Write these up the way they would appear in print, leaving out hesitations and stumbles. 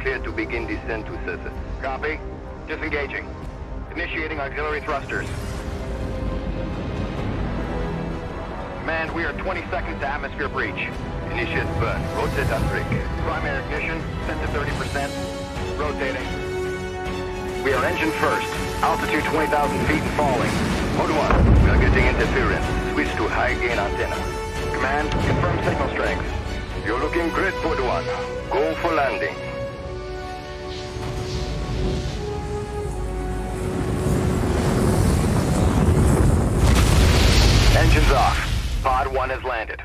cleared to begin descent to Seth. Copy. Disengaging. Initiating auxiliary thrusters. Command, we are 20 seconds to atmosphere breach. Initiate burn. Rotate on break. Primary ignition, set to 30%. Rotating. We are engine first. Altitude 20,000 feet and falling. Mode 1, we are getting interference. Switch to high gain antenna. Command, confirm signal strength. You're looking great, Mode 1. Go for landing. Engines off. Pod 1 has landed.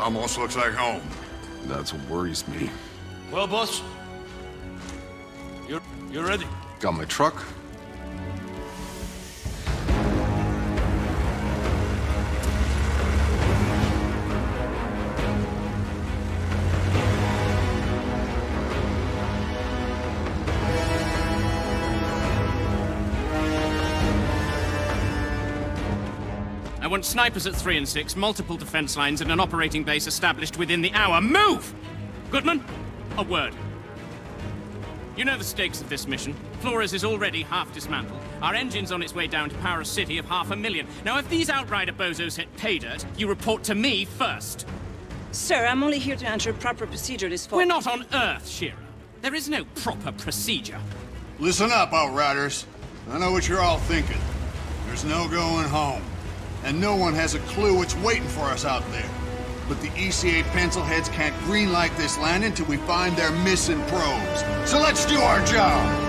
Almost looks like home. That's what worries me. Well, boss, you're ready. Got my truck. I want snipers at 3 and 6, multiple defense lines, and an operating base established within the hour. Move! Gutman, a word. You know the stakes of this mission. Flores is already half dismantled. Our engine's on its way down to power a city of 500,000. Now, if these Outrider bozos hit pay dirt, you report to me first. Sir, I'm only here to answer proper procedure this fall. We're not on Earth, Shira. There is no proper procedure. Listen up, Outriders. I know what you're all thinking. There's no going home. And no one has a clue what's waiting for us out there. But the ECA pencilheads can't greenlight this land until we find their missing probes. So let's do our job!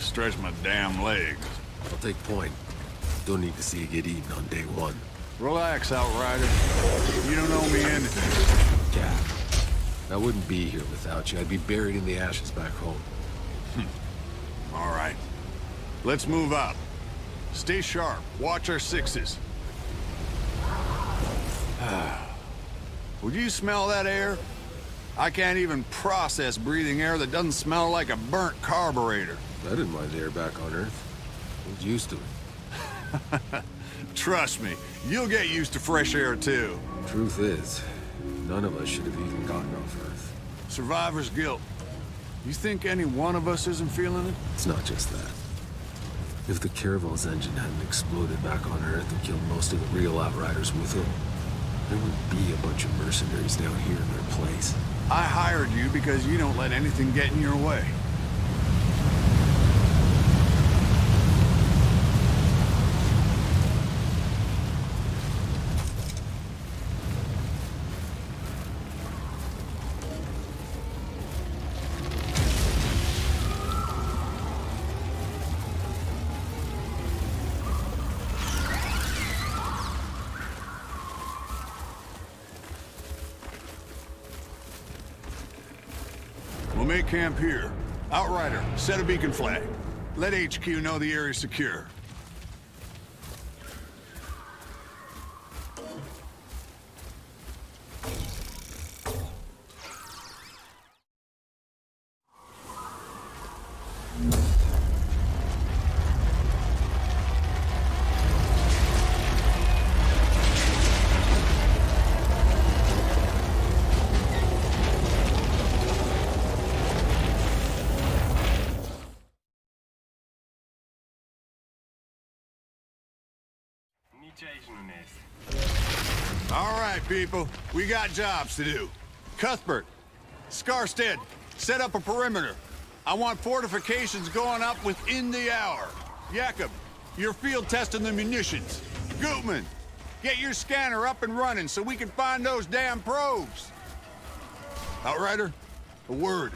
Stretch my damn legs. I'll take point. Don't need to see you get eaten on day one. Relax, Outrider. You don't owe me anything. Yeah. I wouldn't be here without you. I'd be buried in the ashes back home. All right. Let's move out. Stay sharp. Watch our 6s. Would you smell that air? I can't even process breathing air that doesn't smell like a burnt carburetor. I didn't mind air back on Earth. I was used to it. Trust me, you'll get used to fresh air too. Truth is, none of us should have even gotten off Earth. Survivor's guilt. You think any one of us isn't feeling it? It's not just that. If the Caravel's engine hadn't exploded back on Earth and killed most of the real Outriders with it, there would be a bunch of mercenaries down here in their place. I hired you because you don't let anything get in your way. Camp here. Outrider, set a beacon flag. Let HQ know the area's secure. All right, people, we got jobs to do. Cuthbert, Scarstead, set up a perimeter. I want fortifications going up within the hour. Jakob, you're field testing the munitions. Gutman, get your scanner up and running so we can find those damn probes. Outrider, a word.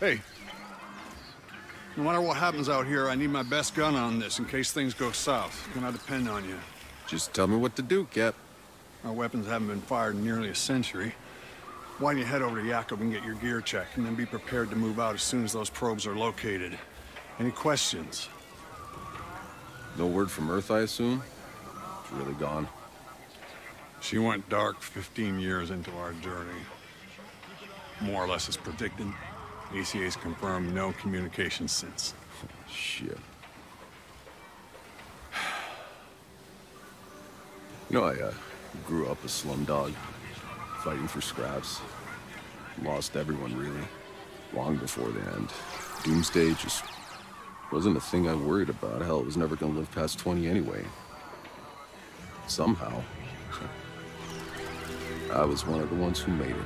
Hey, no matter what happens out here, I need my best gun on this in case things go south. Can I depend on you? Just tell me what to do, Cap. Our weapons haven't been fired in nearly a century. Why don't you head over to Jakob and get your gear checked, and then be prepared to move out as soon as those probes are located. Any questions? No word from Earth, I assume? It's really gone. She went dark 15 years into our journey. More or less as predicted. ECA's confirmed no communication since. Oh, shit. You know, I grew up a slumdog, fighting for scraps. Lost everyone, really, long before the end. Doomsday just wasn't a thing I worried about. Hell, it was never gonna live past 20 anyway. Somehow, I was one of the ones who made it.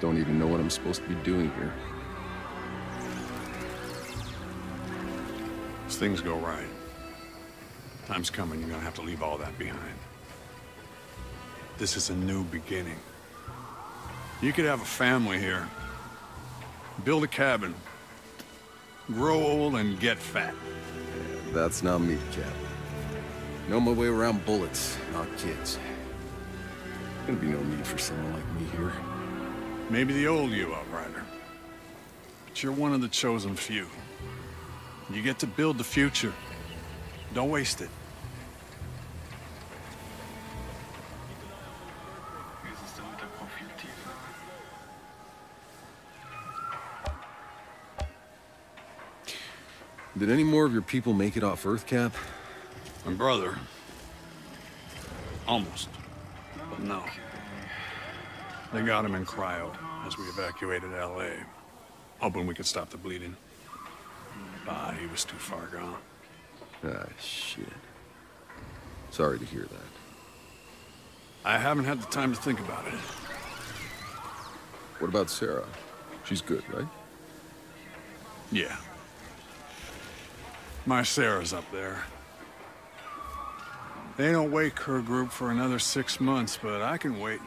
Don't even know what I'm supposed to be doing here. As things go right, time's coming, you're gonna have to leave all that behind. This is a new beginning. You could have a family here, build a cabin, grow old and get fat. Yeah, that's not me, Cap. Know my way around bullets, not kids. There's gonna be no need for someone like me here. Maybe the old you, Outrider. But you're one of the chosen few. You get to build the future. Don't waste it. Did any more of your people make it off Earth, Cap? My brother. Almost. But no. They got him in cryo as we evacuated LA, hoping we could stop the bleeding. Ah, he was too far gone. Ah, shit. Sorry to hear that. I haven't had the time to think about it. What about Sarah? She's good, right? Yeah. My Sarah's up there. They don't wake her group for another 6 months, but I can wait.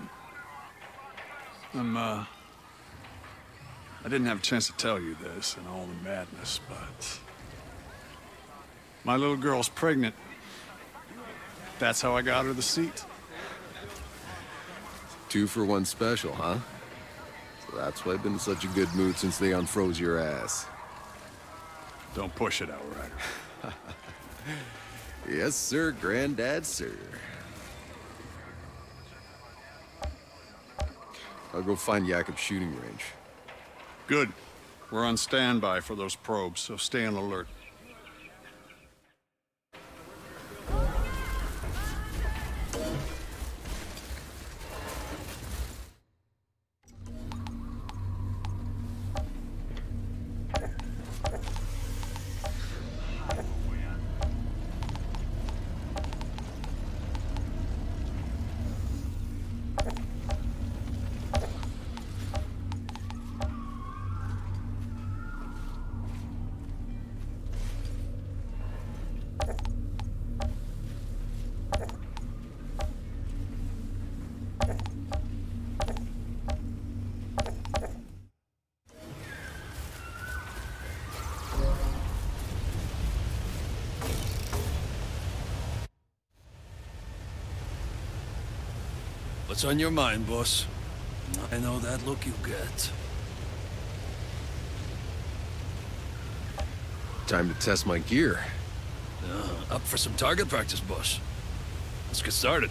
I didn't have a chance to tell you this and all the madness, but my little girl's pregnant. That's how I got her the seat. 2-for-1 special, huh? So that's why I've been in such a good mood since they unfroze your ass. Don't push it, Outrider. Yes, sir, Granddad, sir. I'll go find Jakob's shooting range. Good. We're on standby for those probes, so stay on alert. What's on your mind, boss? I know that look you get. Time to test my gear. Up for some target practice, boss. Let's get started.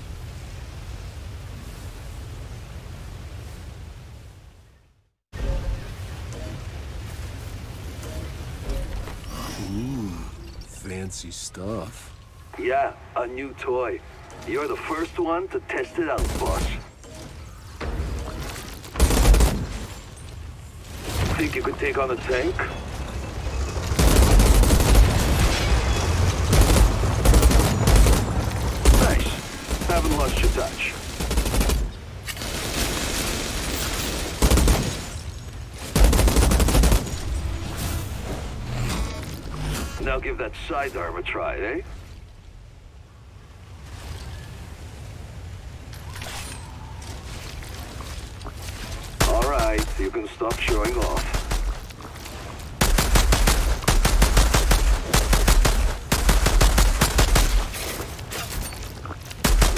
Ooh, fancy stuff. Yeah, a new toy. You're the first one to test it out, boss. Think you could take on the tank? Nice. Haven't lost your touch. Now give that sidearm a try, eh? You can stop showing off.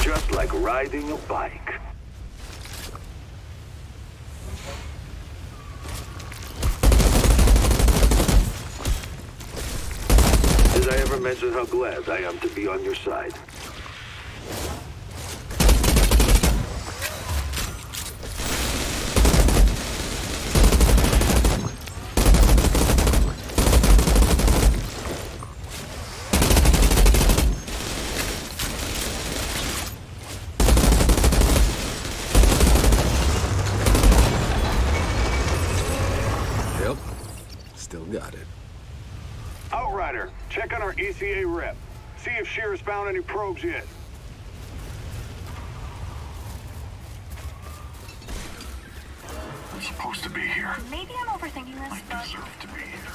Just like riding a bike. Did I ever mention how glad I am to be on your side? ECA rep. See if Shira's found any probes yet. I'm supposed to be here. Maybe I'm overthinking this, but I deserve to be here.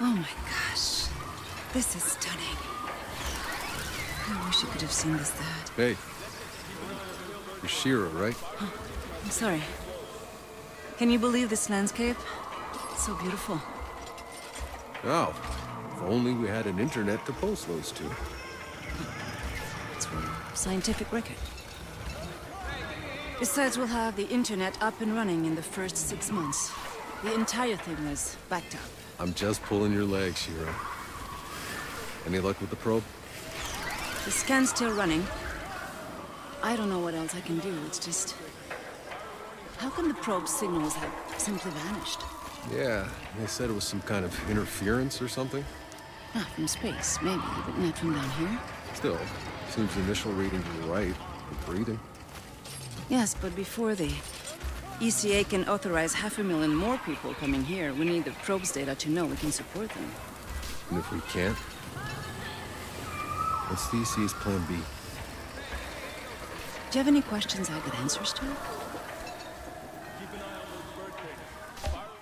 Oh my gosh. This is stunning. I wish I could have seen this that. Hey. You're Shira, right? Oh, I'm sorry. Can you believe this landscape? It's so beautiful. Oh, if only we had an internet to post those to. It's for a scientific record. Besides, we'll have the internet up and running in the first 6 months. The entire thing was backed up. I'm just pulling your leg, Shira. Any luck with the probe? The scan's still running. I don't know what else I can do, it's just... How come the probe signals have simply vanished? Yeah, they said it was some kind of interference or something. Not from space, maybe, but not from down here. Still, seems the initial readings were right, the breathing. Yes, but before the ECA can authorize 500,000 more people coming here, we need the probe's data to know we can support them. And if we can't? What's the ECA's plan B? Do you have any questions I could answer to?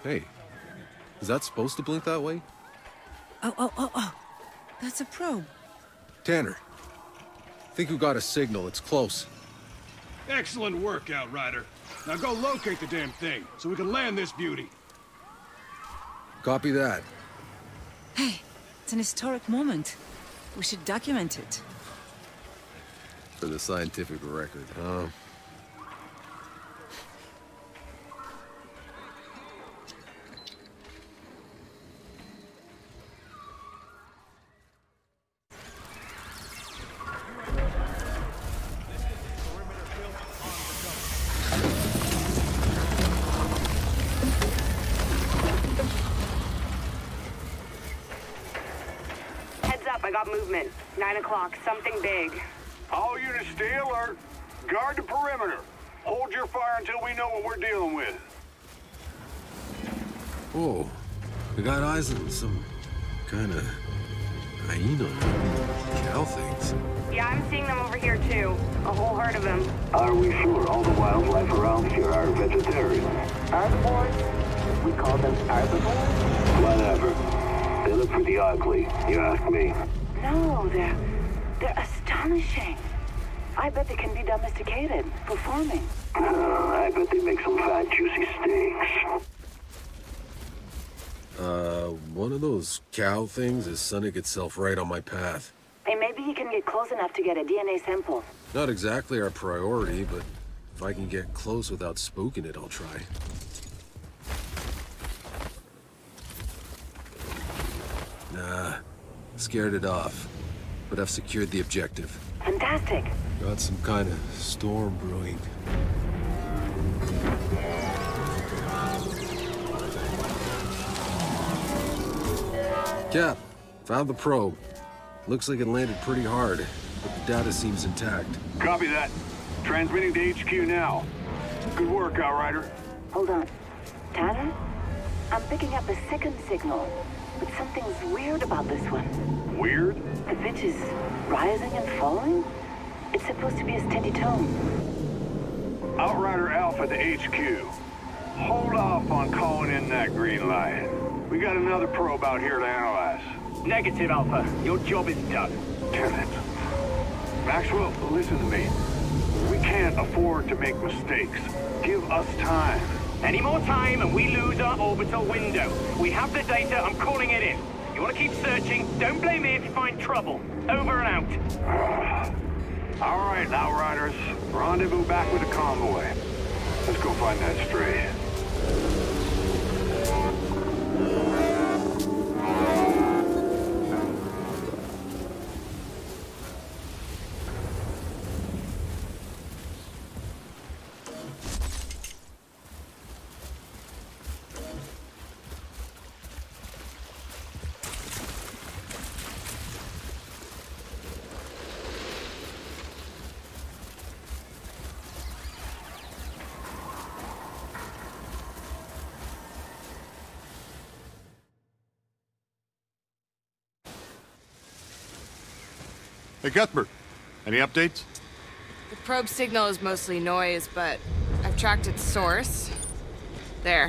Hey, is that supposed to blink that way? Oh. That's a probe. Tanner, I think we got a signal. It's close. Excellent work, Outrider. Now go locate the damn thing so we can land this beauty. Copy that. Hey, it's an historic moment. We should document it. For the scientific record, huh? Movement. 9 o'clock. Something big. All units stay alert. Guard the perimeter. Hold your fire until we know what we're dealing with. Oh, we got eyes on some kind of hyena cow things. Yeah, I'm seeing them over here too. A whole herd of them. Are we sure all the wildlife around here are vegetarian? Herbivores? We call them herbivores? Whatever. They look pretty ugly, you ask me. No, they're astonishing. I bet they can be domesticated, performing. I bet they make some fat, juicy steaks. One of those cow things is sunning itself right on my path. Hey, maybe you can get close enough to get a DNA sample. Not exactly our priority, but if I can get close without spooking it, I'll try. Nah. Scared it off, but I've secured the objective. Fantastic. Got some kind of storm brewing. Cap, found the probe. Looks like it landed pretty hard, but the data seems intact. Copy that. Transmitting to HQ now. Good work, Outrider. Hold on. Tanner? I'm picking up a second signal, but something's weird about this one. Weird? The pitch is rising and falling. It's supposed to be a steady tone. Outrider Alpha to HQ. Hold off on calling in that green lion. We got another probe out here to analyze. Negative, Alpha. Your job is done. Damn it. Maxwell, listen to me. We can't afford to make mistakes. Give us time. Any more time and we lose our orbital window. We have the data. I'm calling it in. You want to keep searching? Don't blame me if you find trouble. Over and out. All right, Outriders. Rendezvous back with the convoy. Let's go find that stray. Hey, Cuthbert, any updates? The probe signal is mostly noise, but I've tracked its source. There.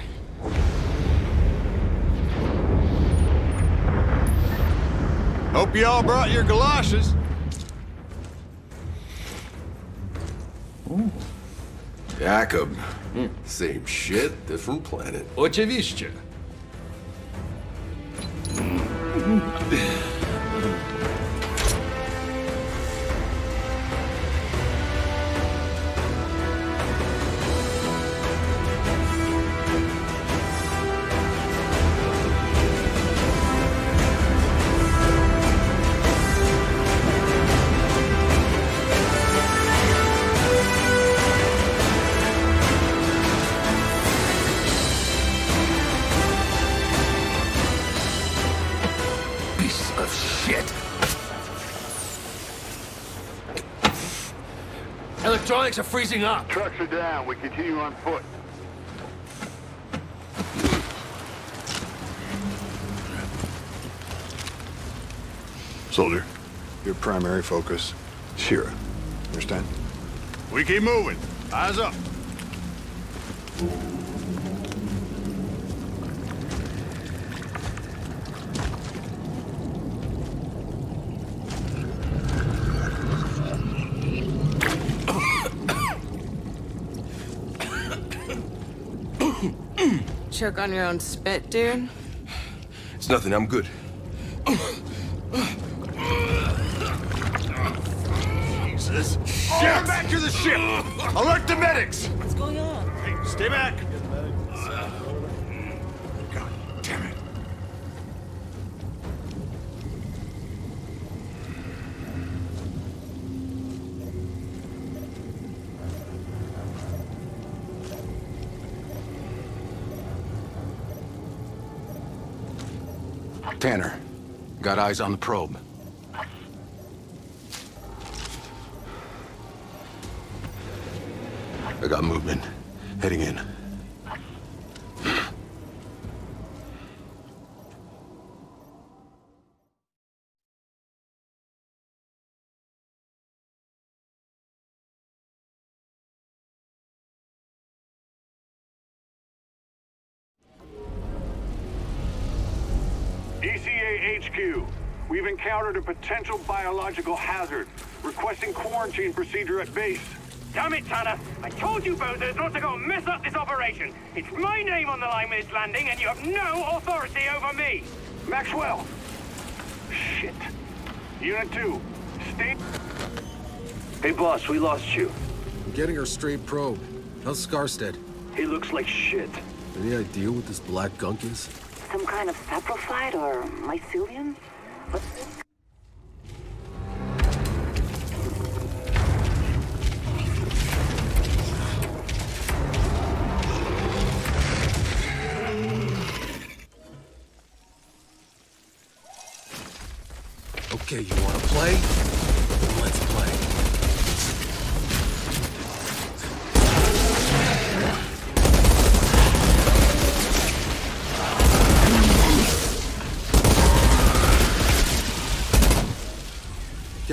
Hope you all brought your galoshes. Ooh. Jakob. Same shit, different planet. Oczywiście. Electronics are freezing up. Trucks are down. We continue on foot. Soldier, your primary focus, Shira. Understand? We keep moving. Eyes up. Choke on your own spit, dude? It's nothing, I'm good. Jesus. Shit! Get back to the ship! Alert the medics! What's going on? Hey, stay back! God damn it. Tanner, got eyes on the probe. I got movement, heading in. ECA HQ, we've encountered a potential biological hazard. Requesting quarantine procedure at base. Damn it, Tanner! I told you bozos not to go and mess up this operation! It's my name on the line with this landing, and you have no authority over me! Maxwell! Shit. Unit 2, state... Hey, boss, we lost you. I'm getting our straight probe. How's Scarstead? He looks like shit. Any idea what this black gunk is? Some kind of saprophyte or mycelium? What's this? Okay, you wanna play? Let's play.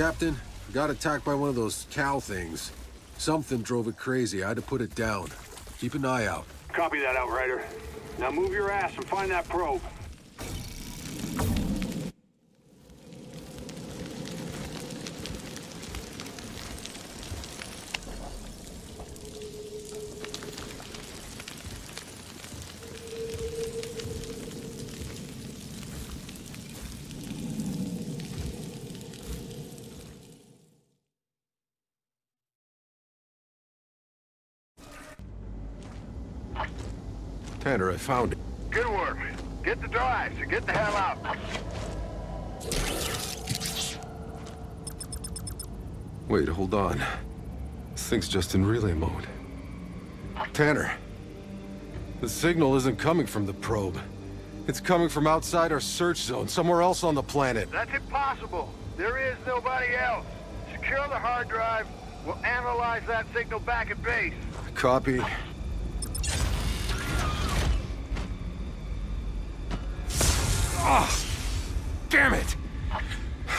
Captain, I got attacked by one of those cow things. Something drove it crazy. I had to put it down. Keep an eye out. Copy that, Outrider. Now move your ass and find that probe. Tanner, I found it. Good work. Get the drive, so get the hell out. Wait, hold on. This thing's just in relay mode. Tanner, the signal isn't coming from the probe. It's coming from outside our search zone, somewhere else on the planet. That's impossible. There is nobody else. Secure the hard drive. We'll analyze that signal back at base. Copy. Oh, damn it!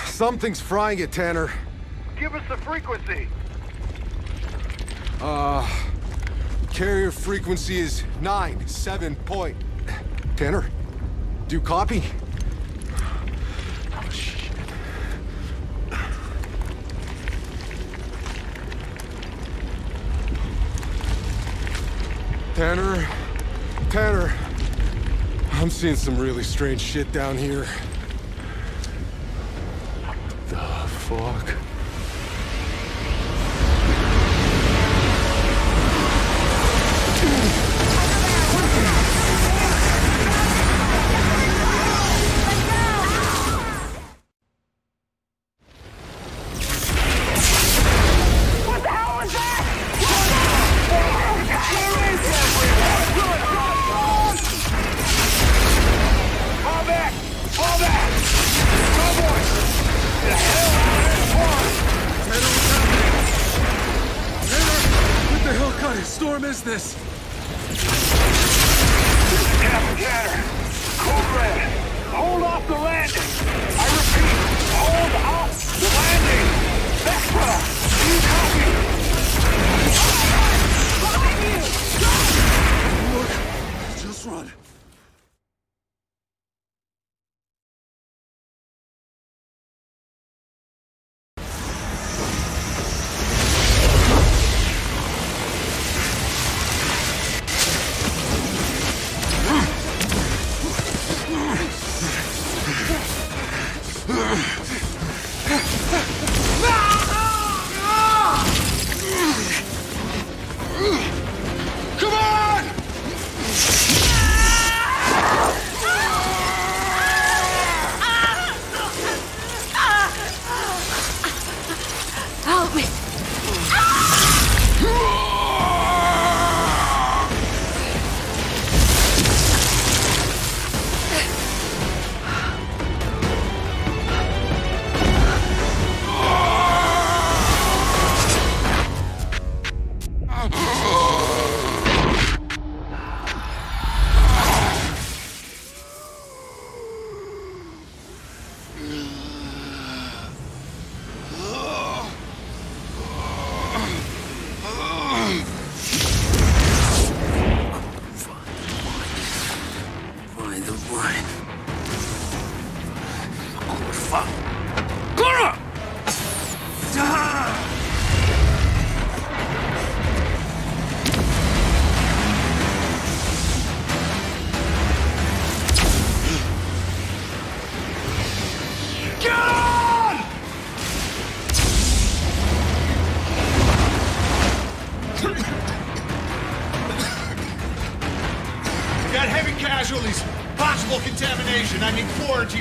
Something's frying it, Tanner. Give us the frequency. Carrier frequency is 97 point. Tanner, do you copy? Oh, shit. Tanner. I'm seeing some really strange shit down here. What the fuck?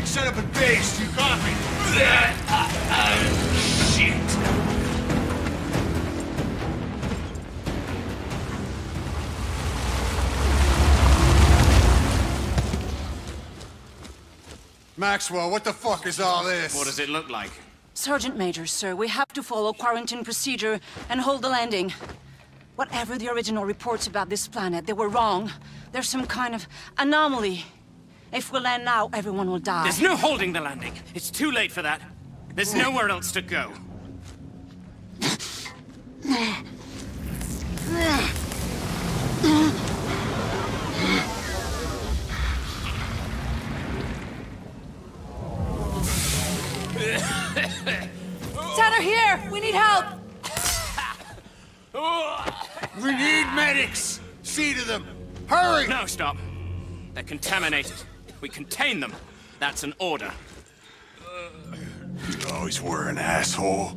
Set up a base, you copy? That, shit. Maxwell, what the fuck is all this? What does it look like? Sergeant Major, sir, we have to follow quarantine procedure and hold the landing. Whatever the original reports about this planet, they were wrong. There's some kind of anomaly. If we land now, everyone will die. There's no holding the landing. It's too late for that. There's nowhere else to go. Tanner, here! We need help! We need medics! See to them! Hurry! No, stop. They're contaminated. We contain them. That's an order. You always were an asshole.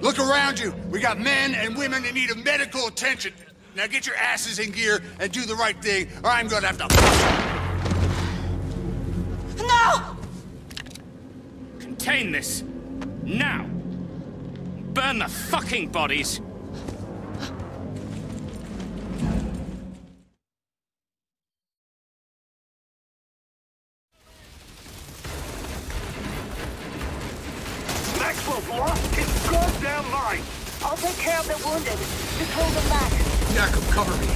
Look around you. We got men and women in need of medical attention. Now get your asses in gear and do the right thing, or I'm gonna have to... No! Contain this. Now! Burn the fucking bodies! Maxwell's lost his goddamn mind! I'll take care of the wounded. Just hold them back. Jakob, cover me.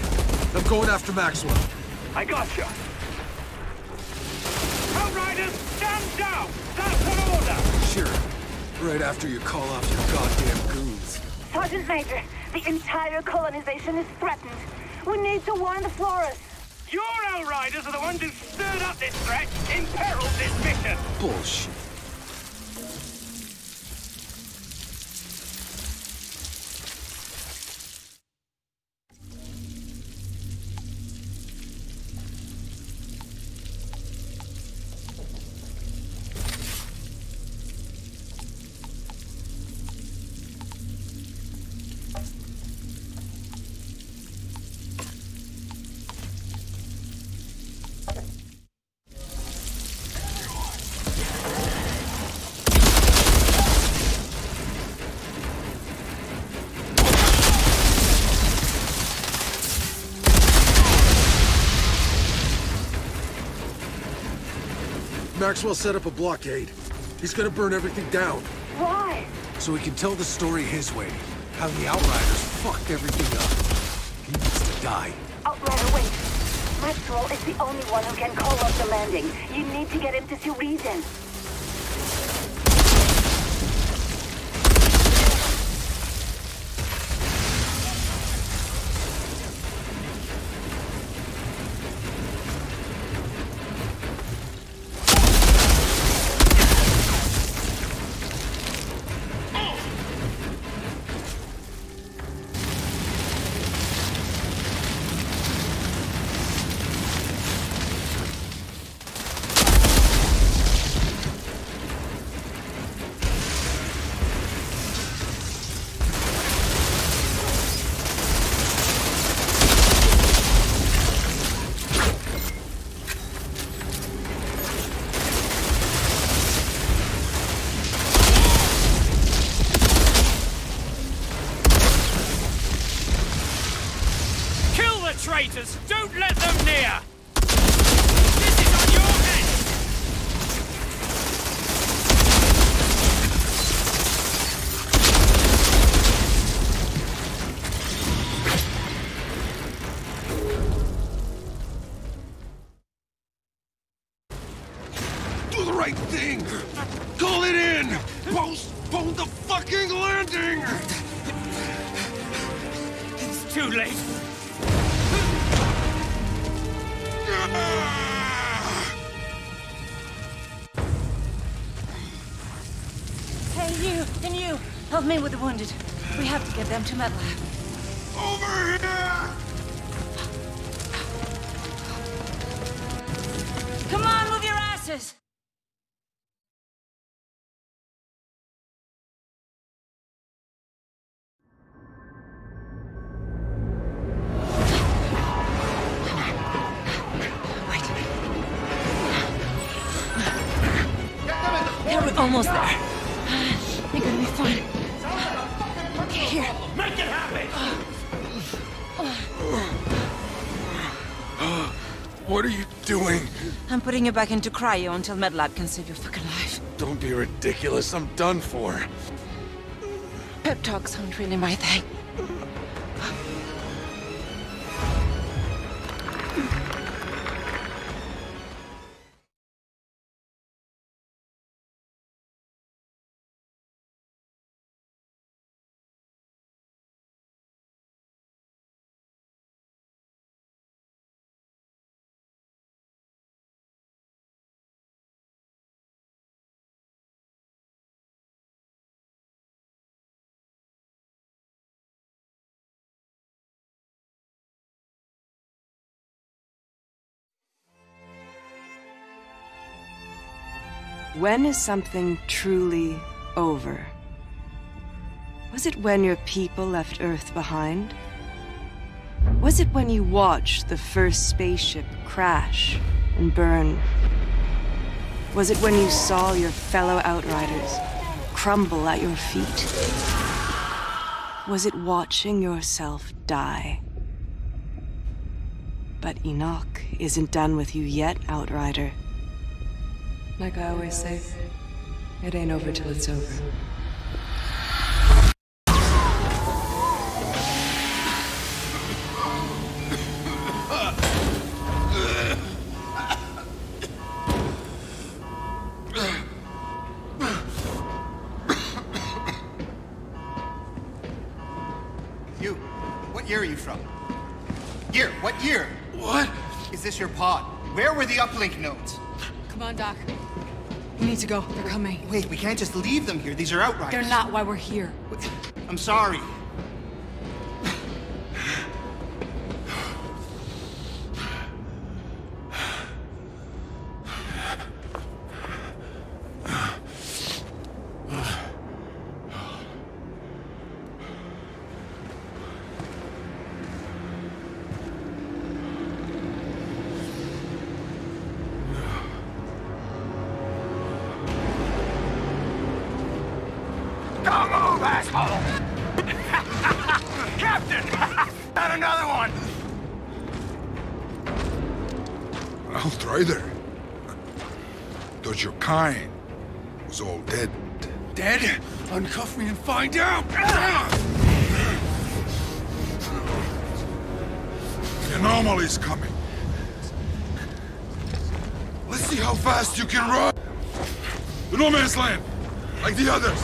I'm going after Maxwell. I got you. Outriders, stand down! That's an order! Shira. Right after you call off your goddamn goons. Sergeant Major, the entire colonization is threatened. We need to warn the Flores. Your outriders are the ones who stirred up this threat, imperiled this mission. Bullshit. Maxwell set up a blockade. He's gonna burn everything down. Why? So he can tell the story his way. How the Outriders fucked everything up. He needs to die. Outrider, wait. Maxwell is the only one who can call off the landing. You need to get him to see reason. Traitors, don't let them near! This is on your head! Do the right thing! Call it in! Postpone the fucking landing! It's too late. Help me with the wounded. We have to get them to med lab. Over here! Come on, move your asses! Wait. We're almost there. They're gonna be fine. Here. Make it happen! What are you doing? I'm putting you back into cryo until MedLab can save your fucking life. Don't be ridiculous. I'm done for. Pep talks aren't really my thing. When is something truly over? Was it when your people left Earth behind? Was it when you watched the first spaceship crash and burn? Was it when you saw your fellow Outriders crumble at your feet? Was it watching yourself die? But Enoch isn't done with you yet, Outrider. Like I always say, it ain't over till it's over. You, what year are you from? Year, what year? What? Is this your pod? Where were the uplink nodes? Come on, Doc. We need to go. They're coming. Wait, we can't just leave them here. These are Outriders. They're not why we're here. I'm sorry. Kind was all dead. Dead? Uncuff me and find out! The anomaly's coming. Let's see how fast you can run. The No Man's Land, like the others.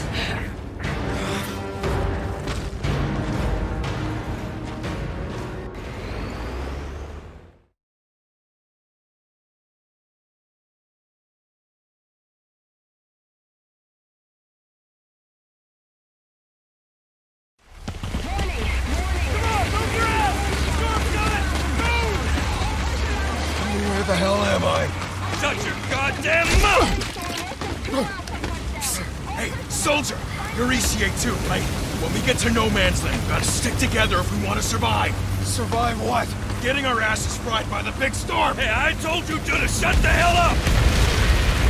To No Man's Land. Gotta stick together if we want to survive. Survive what? Getting our asses fried by the big storm. Hey, I told you two to shut the hell up.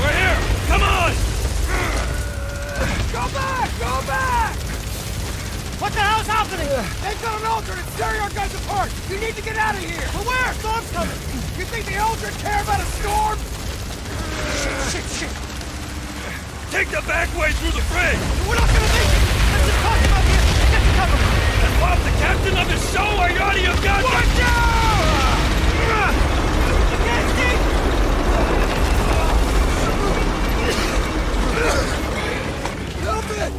We're here. Come on. Go back. Go back. What the hell's happening? They've got an Aldrin and tearing our guys apart. You need to get out of here. But where? Storm's coming. You think the Aldrin care about a storm? Shit, shit, shit. Take the back way through the bridge. We're not gonna make it. Let's just talk about here. Then what if the captain of the show or you out of your goddamn... Watch out! You can't see! Help it!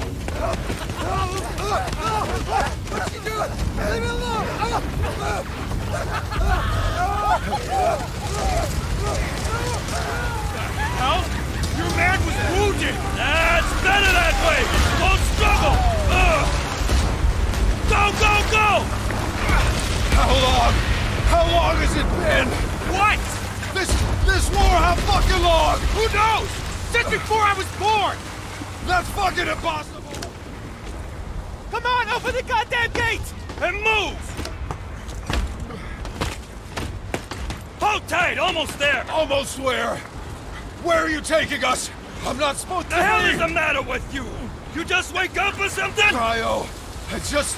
Help! Help! What's she doing? Leave me alone! What the hell? Your man was wounded! That's better that way! Won't struggle! Go, go, go! How long? How long has it been? What? This war, how fucking long? Who knows? Since before I was born! That's fucking impossible! Come on, open the goddamn gate! And move! Hold tight, almost there! Almost where? Where are you taking us? I'm not supposed to. The hell is the matter with you? You just wake up or something? Cryo, I just...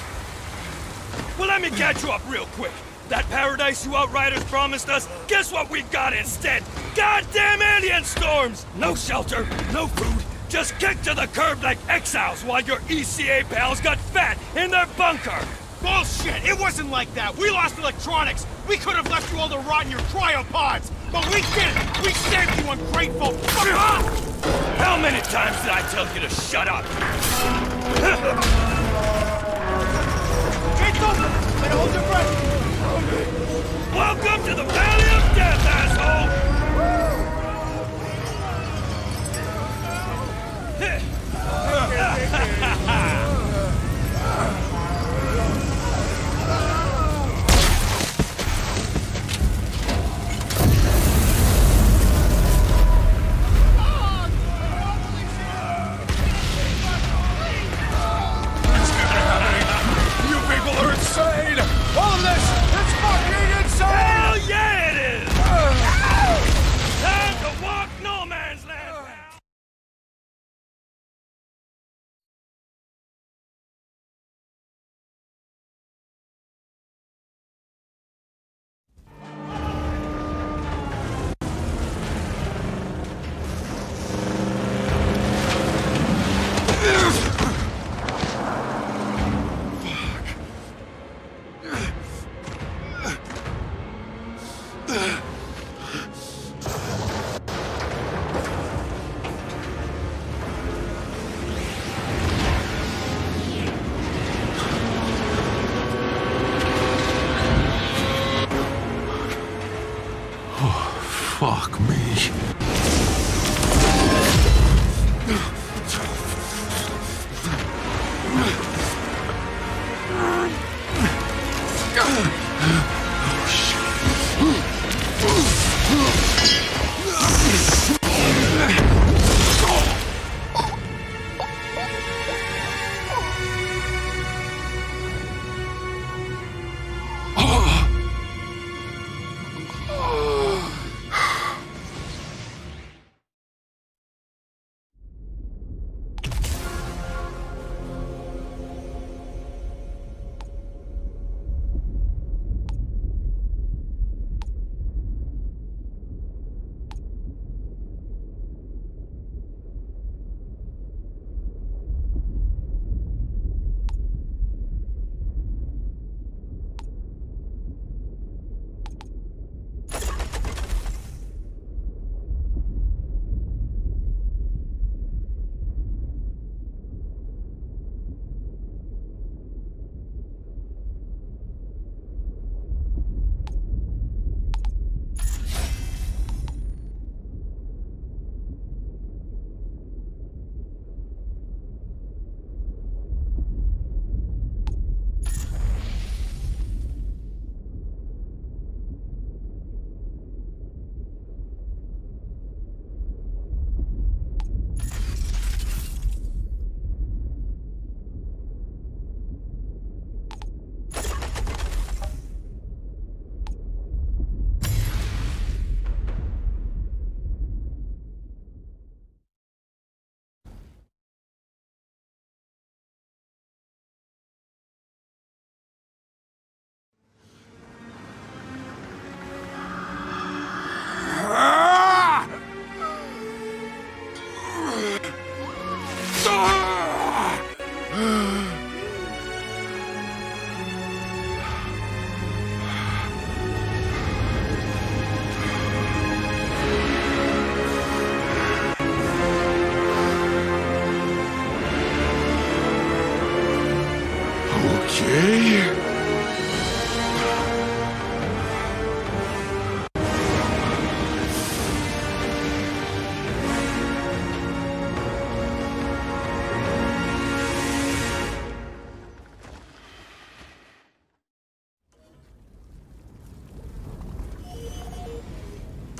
Well, let me catch you up real quick. That paradise you Outriders promised us, guess what we got instead? Goddamn alien storms! No shelter, no food, just kicked to the curb like exiles while your ECA pals got fat in their bunker. Bullshit, it wasn't like that. We lost electronics. We could have left you all to rot in your cryopods. But we didn't! We saved you, ungrateful! Fuck up! How many times did I tell you to shut up? Gate's open! And hold your breath! Welcome to the Valley of Death, asshole! Fuck me.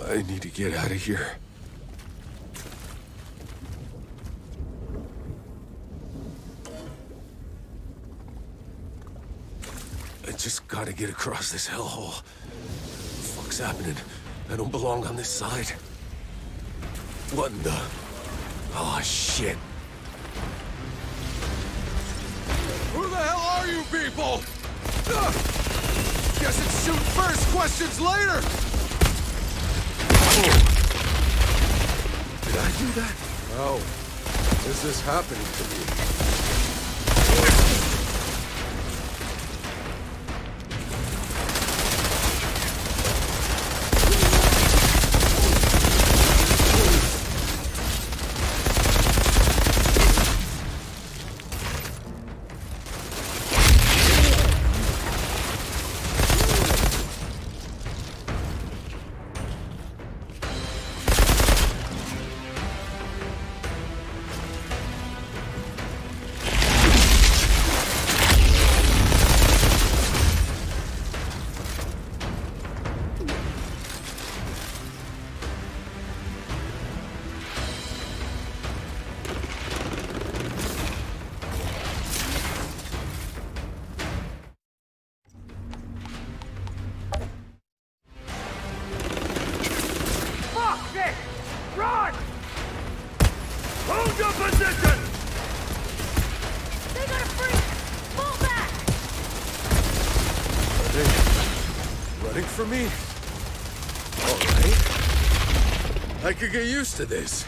I need to get out of here. I just gotta get across this hellhole. What the fuck's happening? I don't belong on this side. What in the... Oh, shit. Who the hell are you people? Ugh. Guess it's shoot first, questions later! Did I do that? No. This is happening to me. I could get used to this.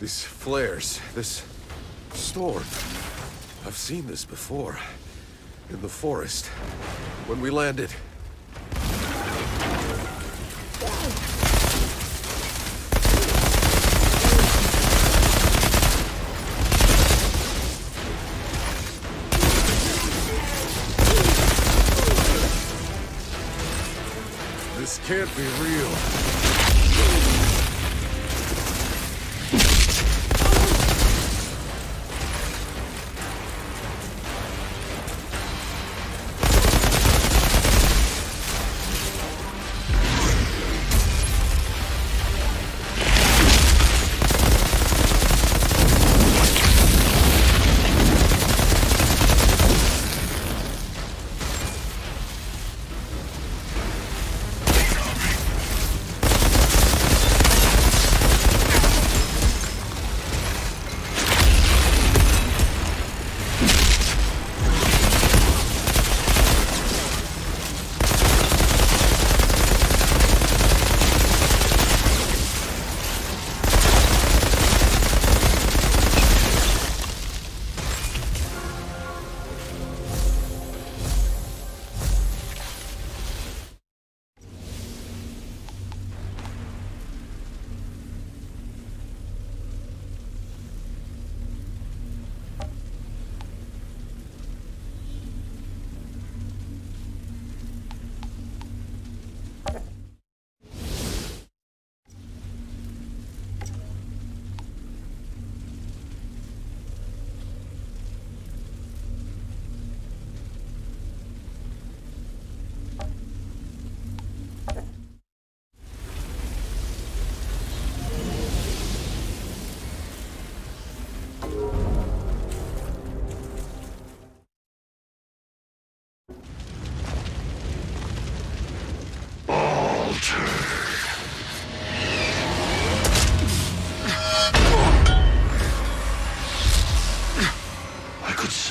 These flares, this storm. I've seen this before. In the forest. When we landed. This can't be real.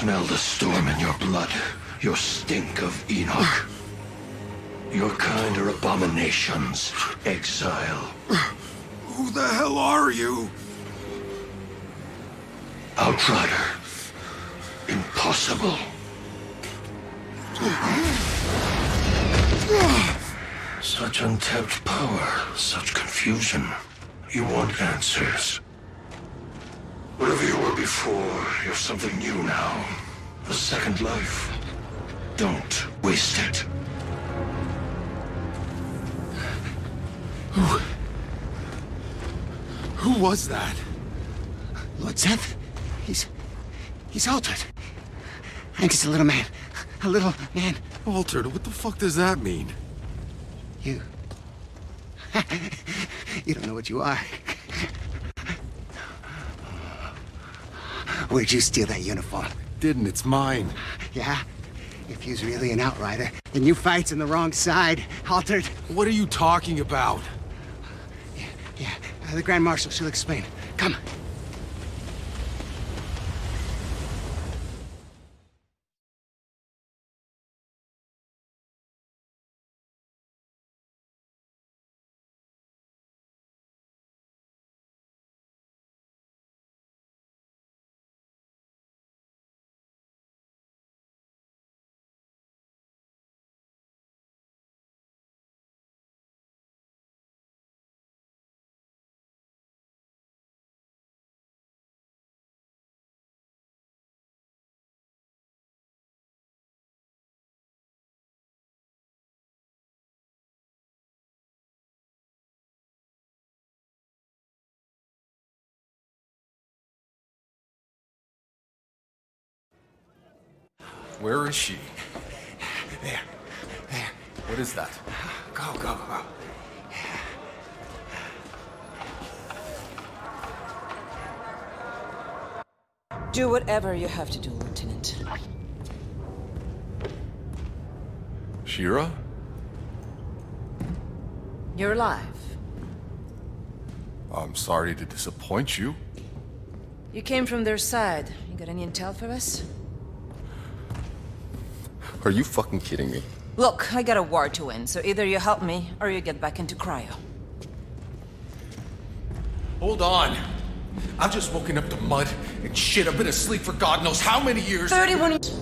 Smell the storm in your blood, your stink of Enoch. Your kind are abominations, exile. Who the hell are you? Outrider. Impossible. Such untapped power, such confusion. You want answers. Whatever you were before, you're something new now. A second life. Don't waste it. Who was that? Lord Zenth? He's altered. I think it's a little man. A little man. Altered? What the fuck does that mean? You... you don't know what you are. Where'd you steal that uniform? Didn't, it's mine. Yeah? If he's really an outrider, then you fight's on the wrong side, Haltered. What are you talking about? Yeah, the Grand Marshal, she'll explain. Come. Where is she? There. There. What is that? Go, go, go. Do whatever you have to do, Lieutenant. Shira? You're alive. I'm sorry to disappoint you. You came from their side. You got any intel for us? Are you fucking kidding me? Look, I got a war to win, so either you help me, or you get back into cryo. Hold on. I've just woken up to mud and shit. I've been asleep for God knows how many years. 31 years.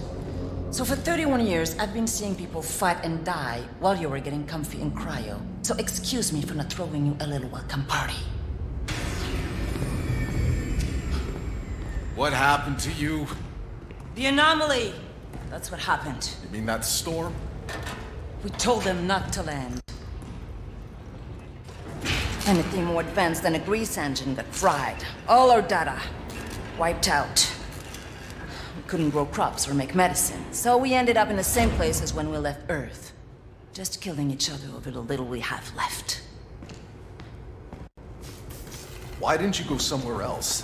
So for 31 years, I've been seeing people fight and die while you were getting comfy in cryo. So excuse me for not throwing you a little welcome party. What happened to you? The anomaly. That's what happened. You mean that storm? We told them not to land. Anything more advanced than a grease engine got fried. All our data wiped out. We couldn't grow crops or make medicine, so we ended up in the same place as when we left Earth. Just killing each other over the little we have left. Why didn't you go somewhere else?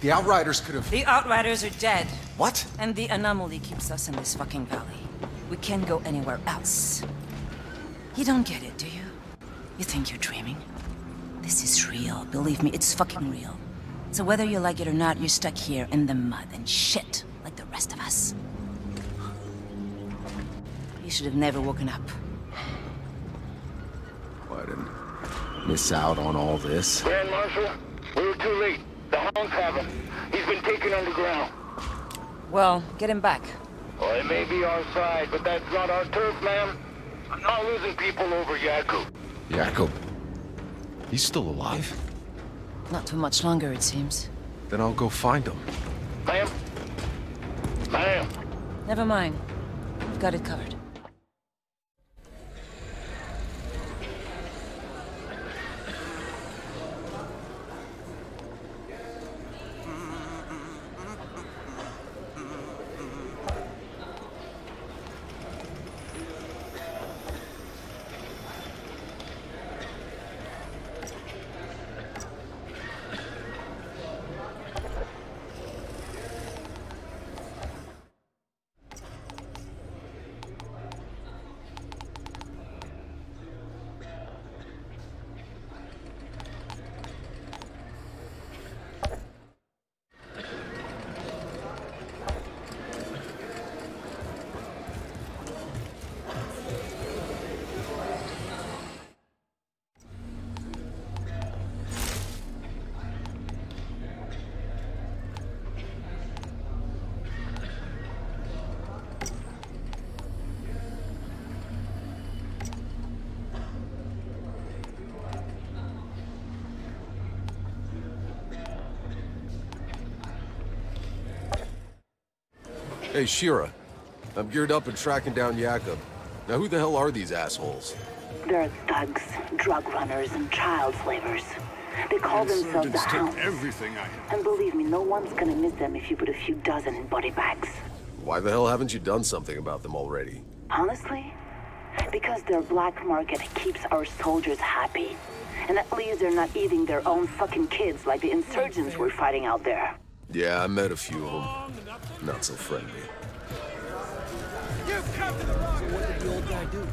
The Outriders could have... The Outriders are dead. What? And the anomaly keeps us in this fucking valley. We can't go anywhere else. You don't get it, do you? You think you're dreaming? This is real. Believe me, it's fucking real. So whether you like it or not, you're stuck here in the mud and shit, like the rest of us. You should have never woken up. Well, I didn't miss out on all this. Grand Marshal, we were too late. The Hounds have him. He's been taken underground. Well, get him back. Well, it may be our side, but that's not our turf, ma'am. I'm not losing people over Jakob. Jakob? He's still alive? Not for much longer, it seems. Then I'll go find him. Ma'am? Ma'am? Never mind. I've got it covered. Hey, Shira. I'm geared up and tracking down Jakob. Now who the hell are these assholes? They're thugs, drug runners, and child slavers. They call themselves the Hounds. And believe me, no one's gonna miss them if you put a few dozen in body bags. Why the hell haven't you done something about them already? Honestly? Because their black market keeps our soldiers happy. And at least they're not eating their own fucking kids like the insurgents we're fighting out there. Yeah, I met a few of them. Not so friendly. You've come to the wrong place. So what did the old guy do?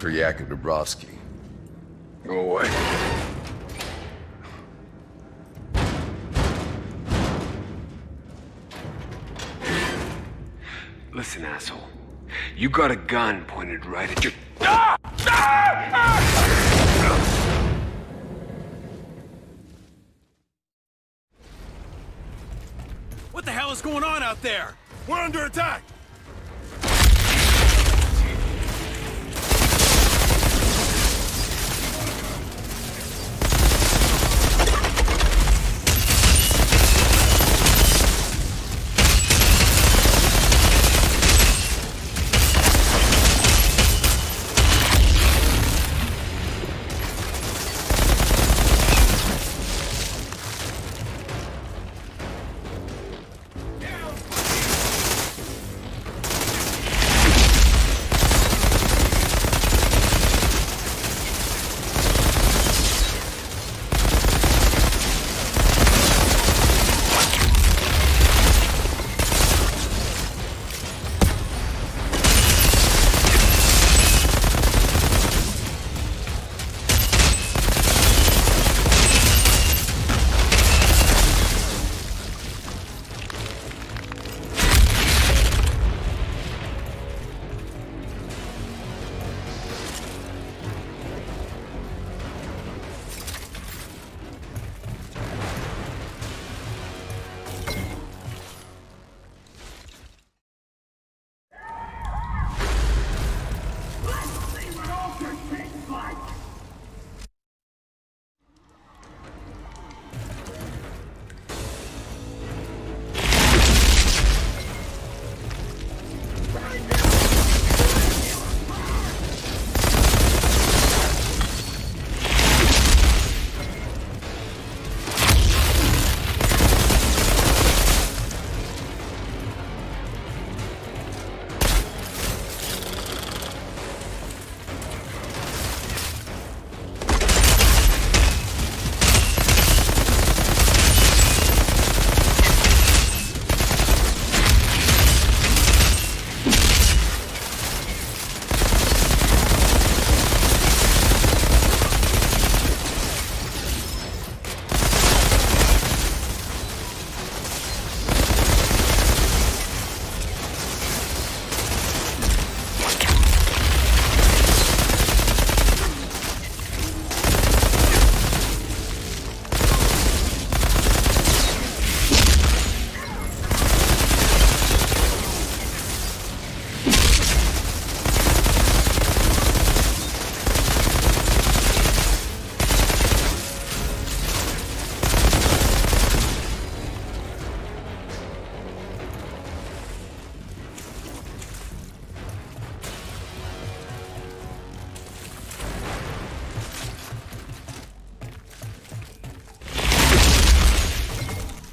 For Yakim Dabrowski. Go away. Listen, asshole. You got a gun pointed right at your... Ah! Ah! Ah! What the hell is going on out there? We're under attack!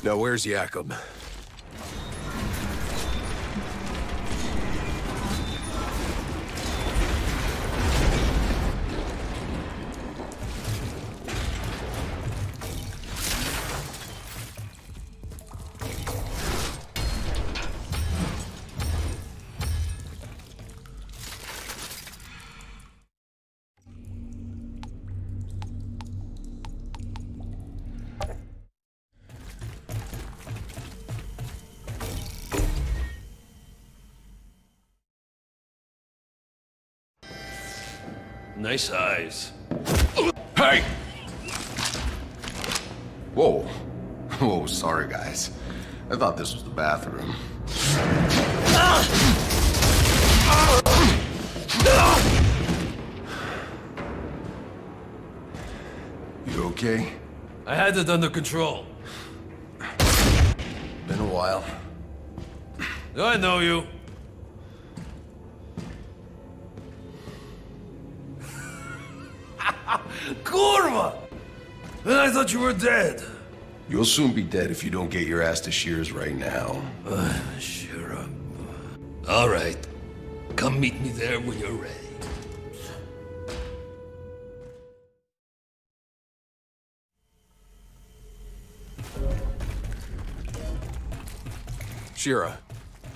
Now, where's Jakob? Nice eyes. Hey! Whoa. Whoa, sorry guys. I thought this was the bathroom. You okay? I had it under control. Been a while. I know you. Kurva! I thought you were dead. You'll soon be dead if you don't get your ass to Shira's right now. Shira. All right. Come meet me there when you're ready. Shira,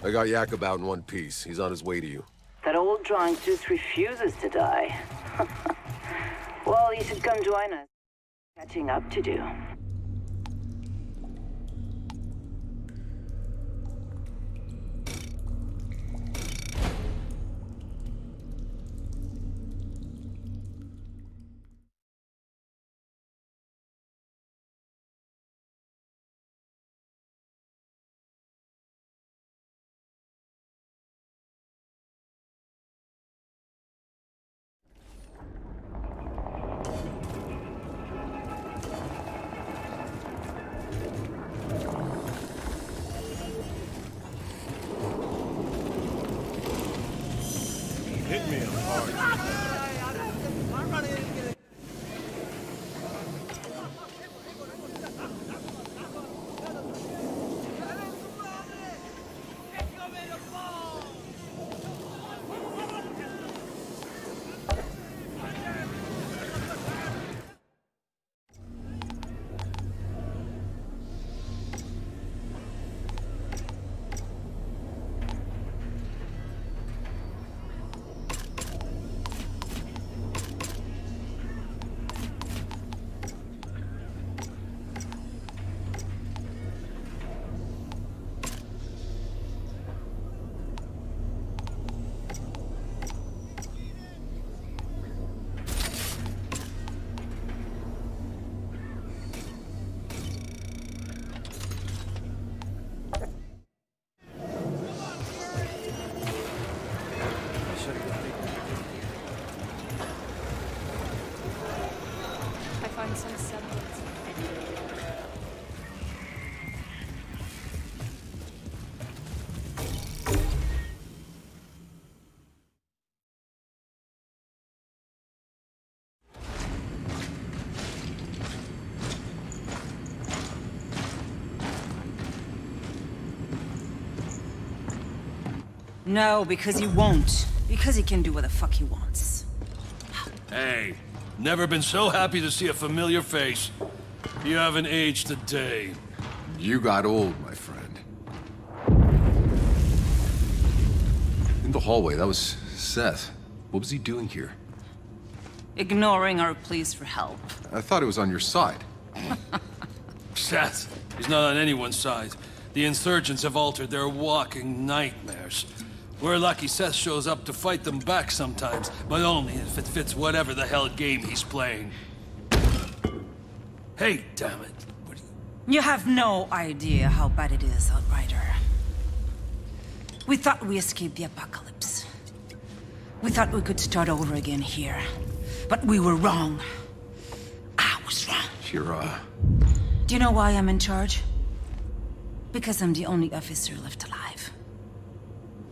I got Jakob out in one piece. He's on his way to you. That old drawing tooth refuses to die. Well, you should come join us. Catching up to do. No, because he won't. Because he can do what the fuck he wants. Hey, never been so happy to see a familiar face. You haven't aged a day. You got old, my friend. In the hallway, that was Seth. What was he doing here? Ignoring our pleas for help. I thought it was on your side. Seth, he's not on anyone's side. The insurgents have altered their walking nightmares. We're lucky Seth shows up to fight them back sometimes, but only if it fits whatever the hell game he's playing. Hey, damn it. What are you... You have no idea how bad it is, Outrider. We thought we escaped the apocalypse. We thought we could start over again here. But we were wrong. I was wrong. Shira. Do you know why I'm in charge? Because I'm the only officer left alive.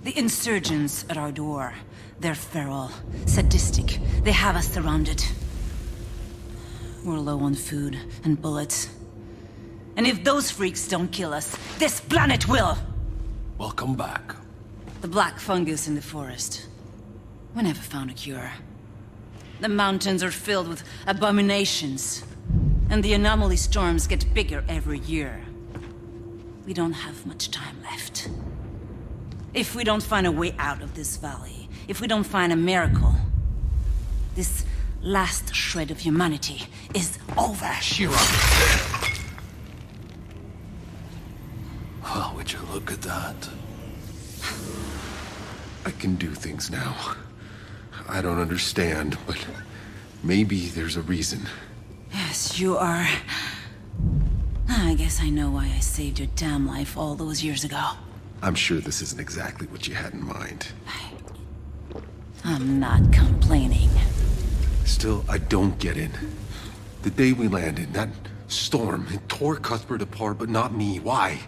The insurgents at our door. They're feral, sadistic. They have us surrounded. We're low on food and bullets. And if those freaks don't kill us, this planet will! Welcome back. The black fungus in the forest. We never found a cure. The mountains are filled with abominations. And the anomaly storms get bigger every year. We don't have much time left. If we don't find a way out of this valley, if we don't find a miracle, this last shred of humanity is over. Shira! Well, would you look at that? I can do things now. I don't understand, but maybe there's a reason. Yes, you are. I guess I know why I saved your damn life all those years ago. I'm sure this isn't exactly what you had in mind. I'm not complaining. Still, I don't get it. The day we landed, that storm, it tore Cuthbert apart, but not me. Why?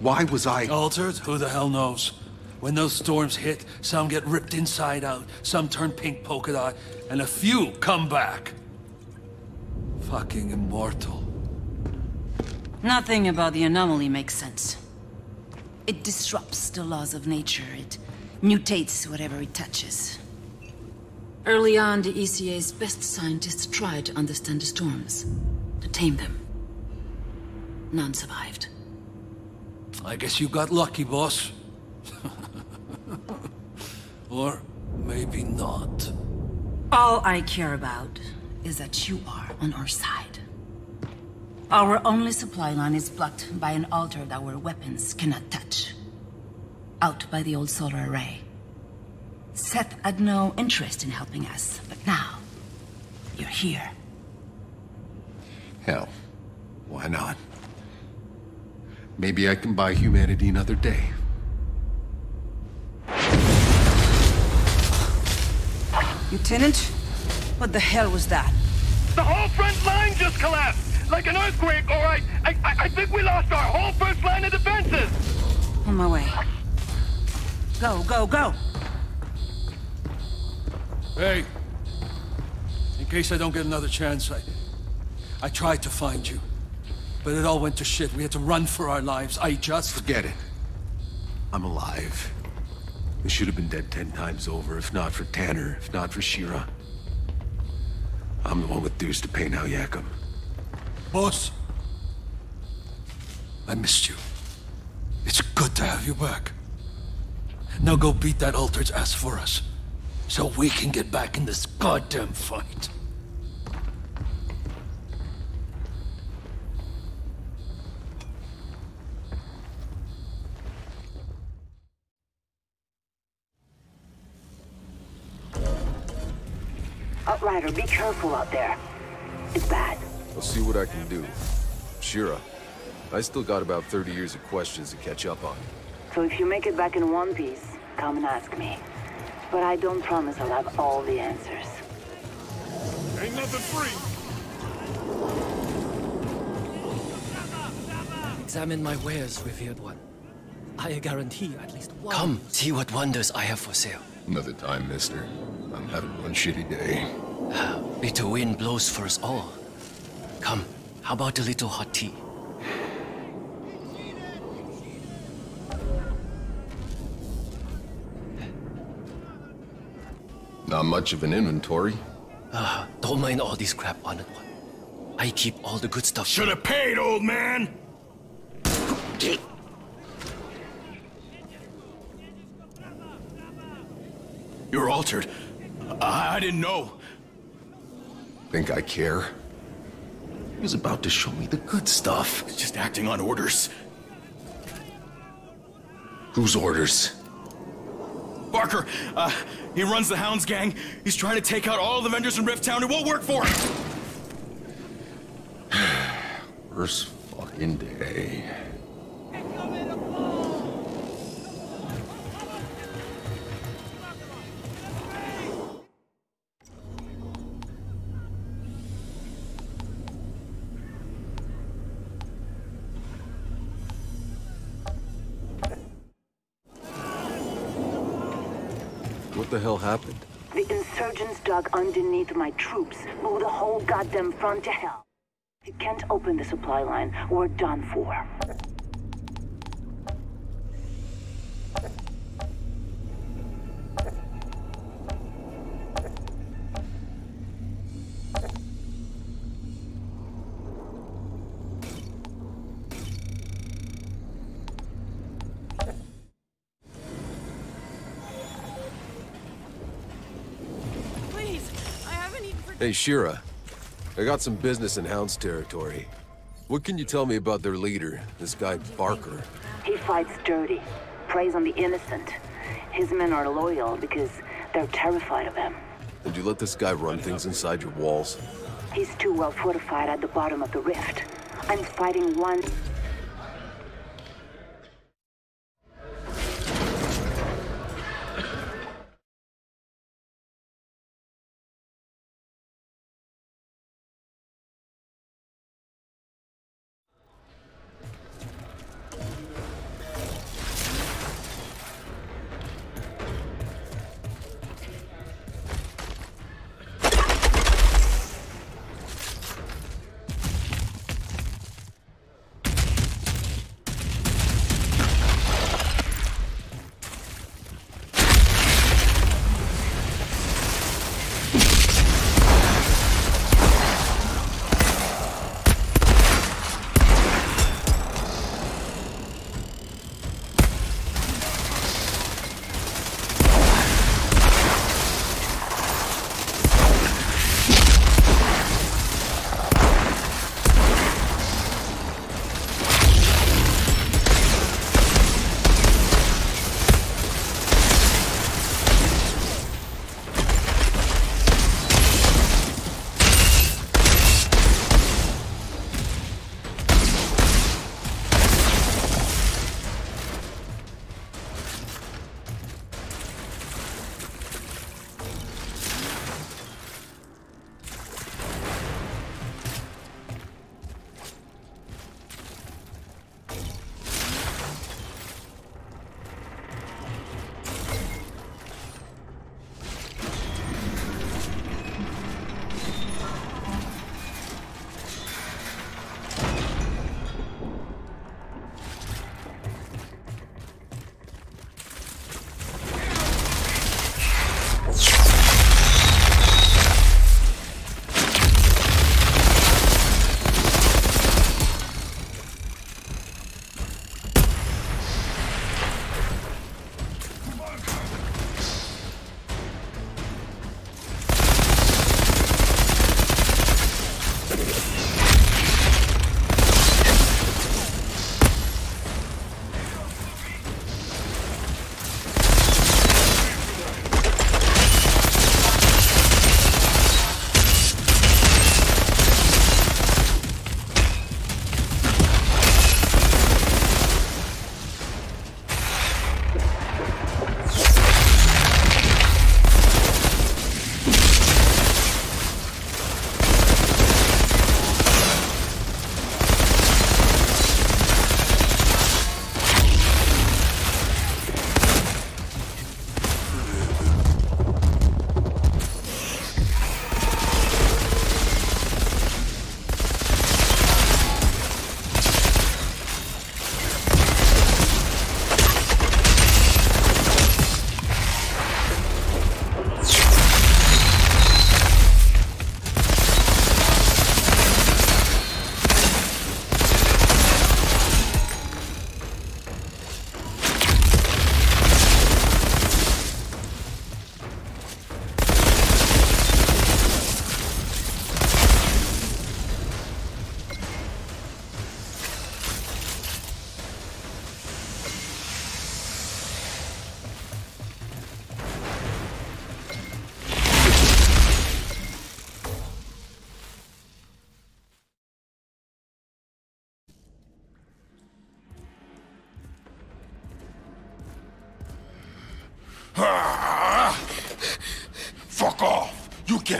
Why was I... altered? Who the hell knows? When those storms hit, some get ripped inside out, some turn pink polka dot, and a few come back. Fucking immortal. Nothing about the anomaly makes sense. It disrupts the laws of nature. It mutates whatever it touches. Early on, the ECA's best scientists tried to understand the storms, to tame them. None survived. I guess you got lucky, boss. Or maybe not. All I care about is that you are on our side. Our only supply line is blocked by an altar that our weapons cannot touch. Out by the old solar array. Seth had no interest in helping us, but now, you're here. Hell, why not? Maybe I can buy humanity another day. Lieutenant, what the hell was that? The whole front line just collapsed! Like an earthquake, all right? I think we lost our whole first line of defenses! On my way. Go, go, go! Hey! In case I don't get another chance, I tried to find you. But it all went to shit. We had to run for our lives. I just... Forget it. I'm alive. We should have been dead 10 times over, if not for Tanner, if not for Shira. I'm the one with dues to pay now, Yakim. Boss, I missed you. It's good to have you back. Now go beat that alter's ass for us, so we can get back in this goddamn fight. Outrider, be careful out there. It's bad. I'll see what I can do. Shira, I still got about 30 years of questions to catch up on. So if you make it back in one piece, come and ask me. But I don't promise I'll have all the answers. Ain't nothing free! Examine my wares, revered one. I guarantee at least one... Come, see what wonders I have for sale. Another time, mister. I'm having one shitty day. Bitter wind blows for us all. Come, how about a little hot tea? Not much of an inventory. Don't mind all this crap on it. I keep all the good stuff. Should have paid, old man! You're altered. I didn't know. Think I care? He was about to show me the good stuff. Just acting on orders. Whose orders? Barker! He runs the Hounds gang. He's trying to take out all the vendors in Rift Town. It won't work for him! Worst fucking day. What the hell happened? The insurgents dug underneath my troops, blew the whole goddamn front to hell. Can't open the supply line. We're done for. Hey, Shira. I got some business in Hounds territory. What can you tell me about their leader, this guy Barker? He fights dirty, preys on the innocent. His men are loyal because they're terrified of him. And you let this guy run things inside your walls? He's too well fortified at the bottom of the rift. I'm fighting one...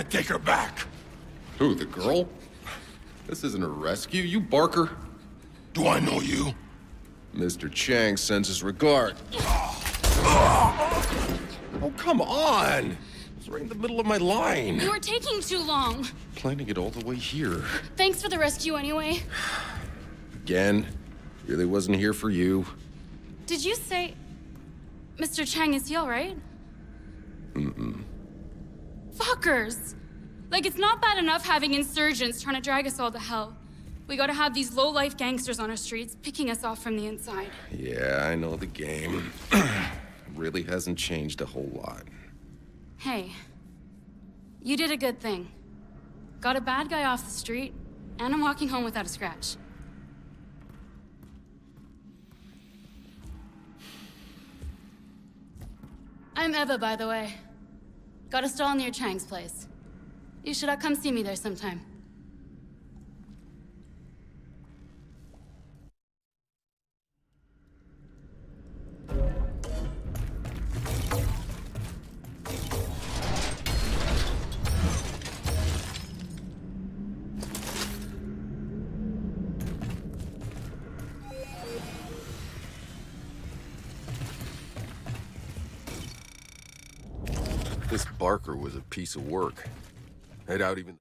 Take her back. Who, the girl? This isn't a rescue. You Barker? Do I know you? Mr. Chang sends his regard. Oh, come on! It's right in the middle of my line. You are taking too long. Planning it all the way here. Thanks for the rescue anyway. Again, really wasn't here for you. Did you say... Mr. Chang, is he all right? Mm-mm. Fuckers! Like, it's not bad enough having insurgents trying to drag us all to hell. We gotta have these low-life gangsters on our streets, picking us off from the inside. Yeah, I know the game. Really hasn't changed a whole lot. Hey, you did a good thing. Got a bad guy off the street, and I'm walking home without a scratch. I'm Eva, by the way. Got a stall near Chang's place. You should all come see me there sometime. This Barker was a piece of work. I doubt even...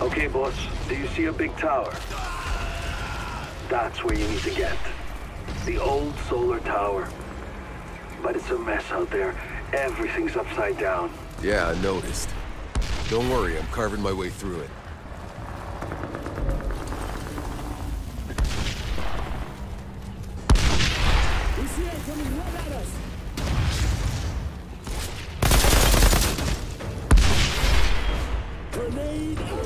Okay, boss. Do you see a big tower? That's where you need to get. The old solar tower. But it's a mess out there. Everything's upside down. Yeah, I noticed. Don't worry, I'm carving my way through it. ECA coming right at us! Grenade out!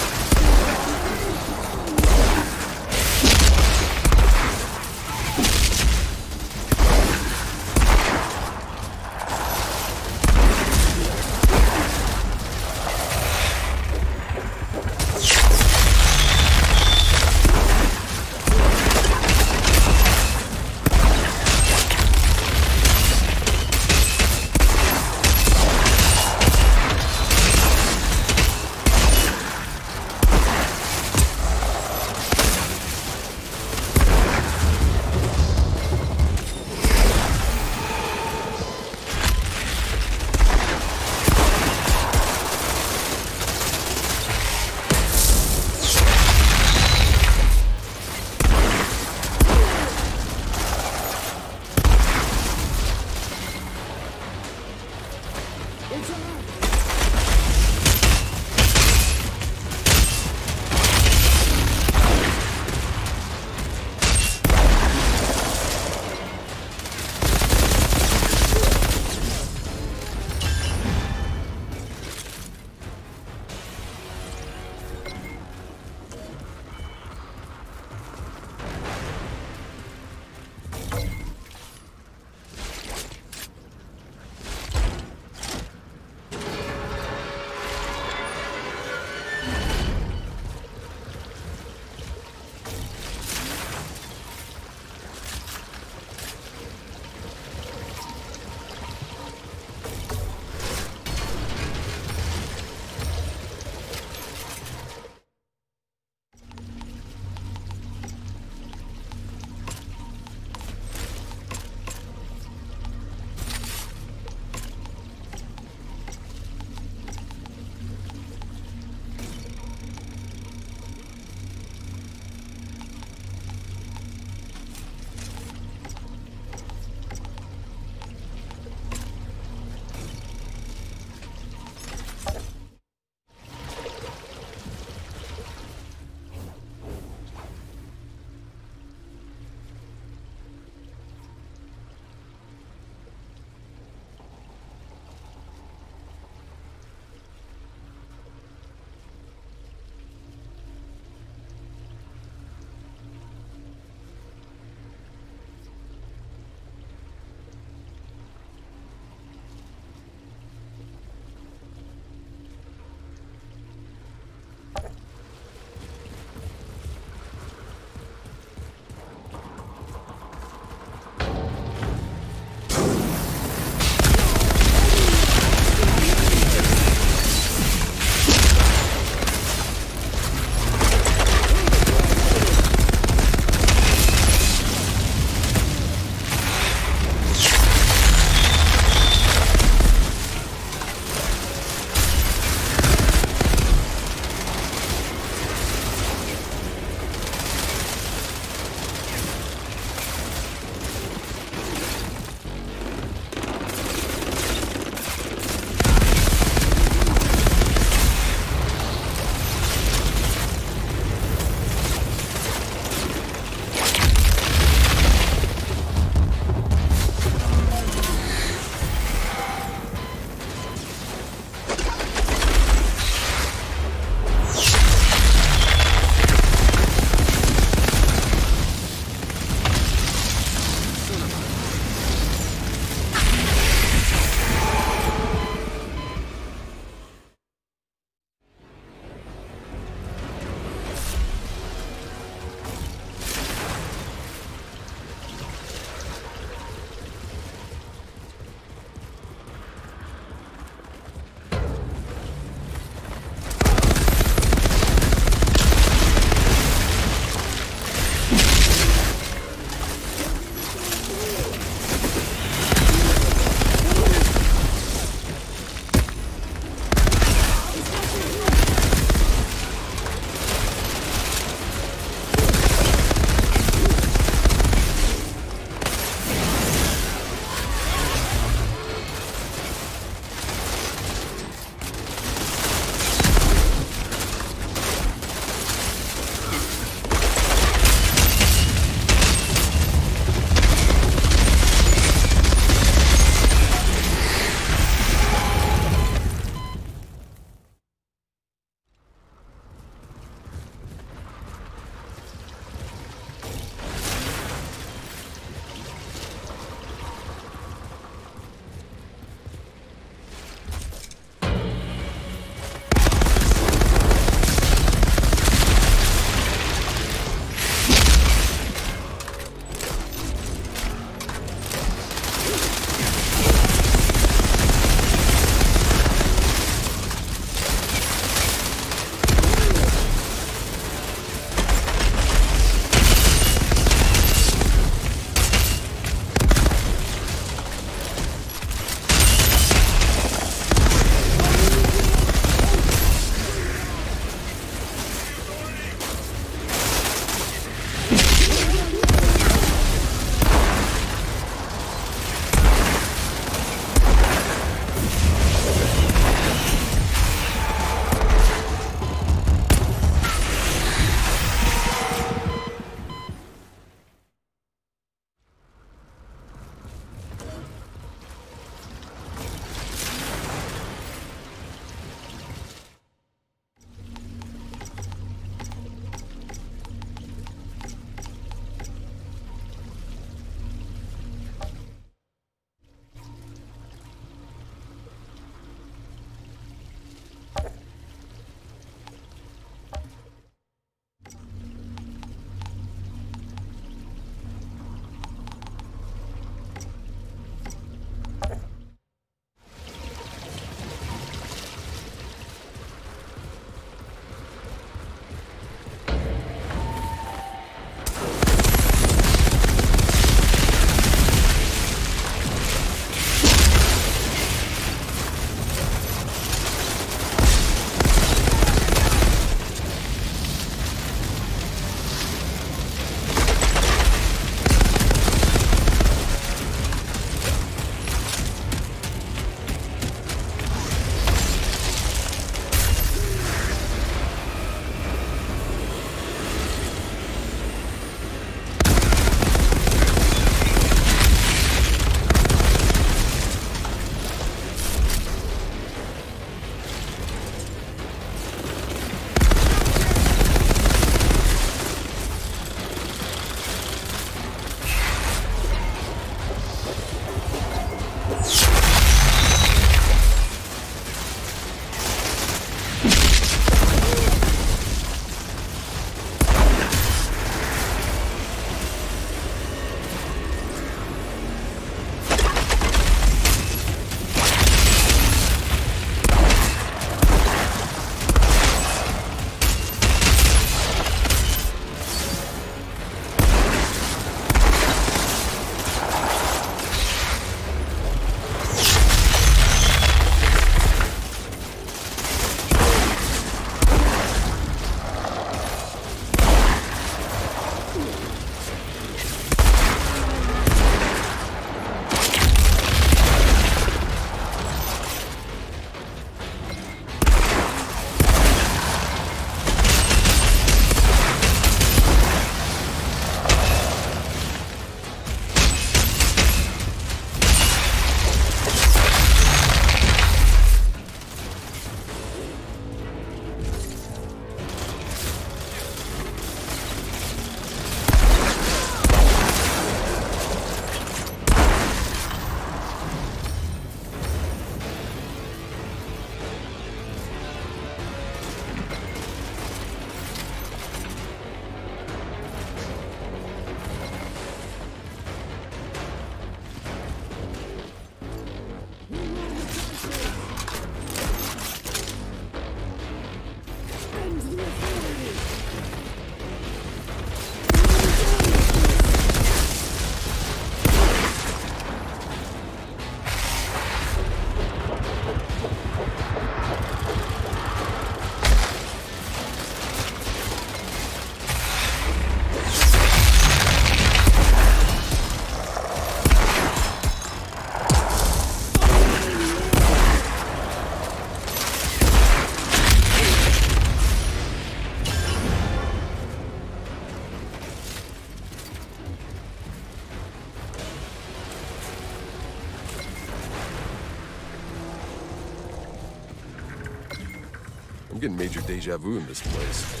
getting major deja vu in this place.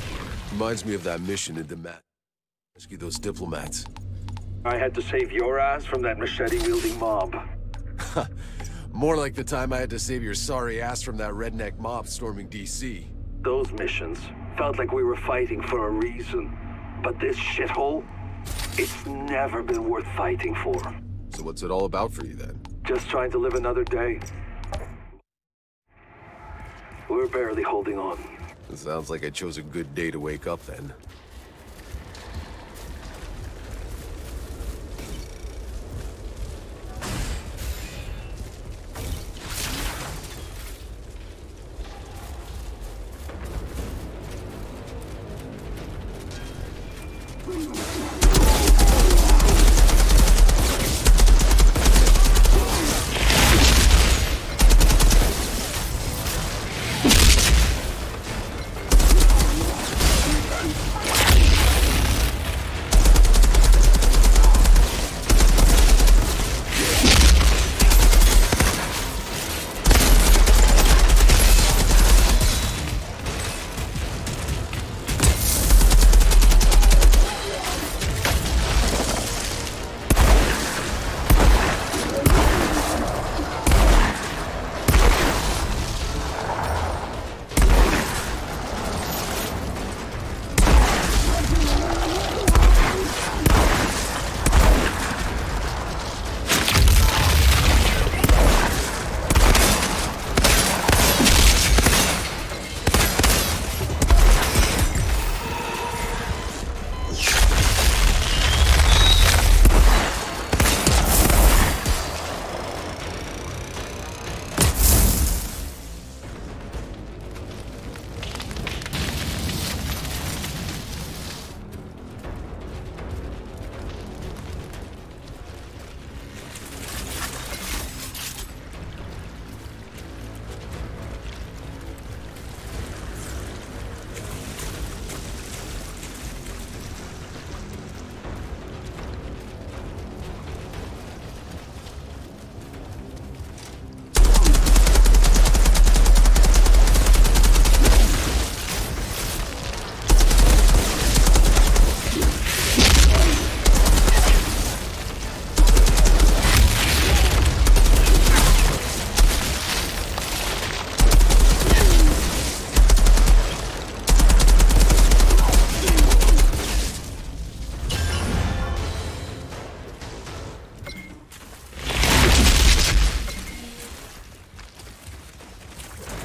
Reminds me of that mission in Damascus. Those diplomats. I had to save your ass from that machete-wielding mob. More like the time I had to save your sorry ass from that redneck mob storming DC. Those missions felt like we were fighting for a reason. But this shithole, it's never been worth fighting for. So what's it all about for you then? Just trying to live another day. We're barely holding on. It sounds like I chose a good day to wake up then.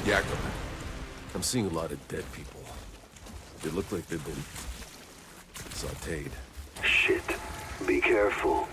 Jakob, I'm seeing a lot of dead people. They look like they've been sauteed. Shit, be careful.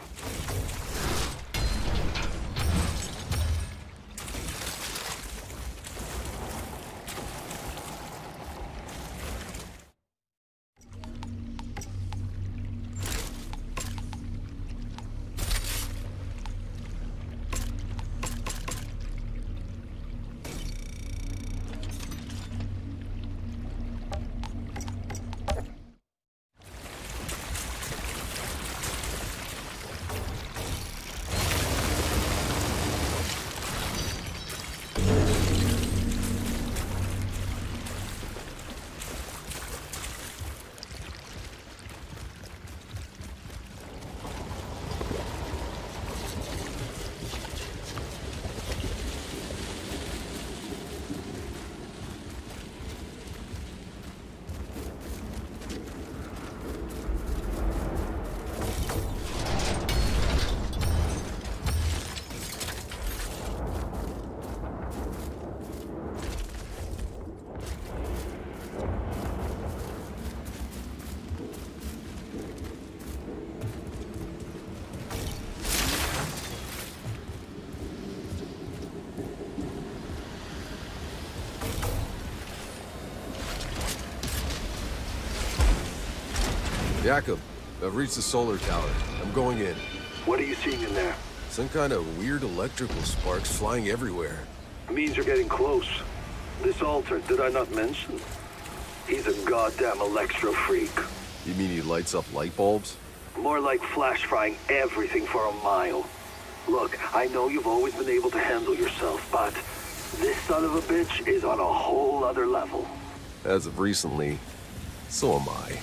Jakob, I've reached the solar tower. I'm going in. What are you seeing in there? Some kind of weird electrical sparks flying everywhere. It means you're getting close. This altar, did I not mention? He's a goddamn electro freak. You mean he lights up light bulbs? More like flash frying everything for a mile. Look, I know you've always been able to handle yourself, but this son of a bitch is on a whole other level. As of recently, so am I.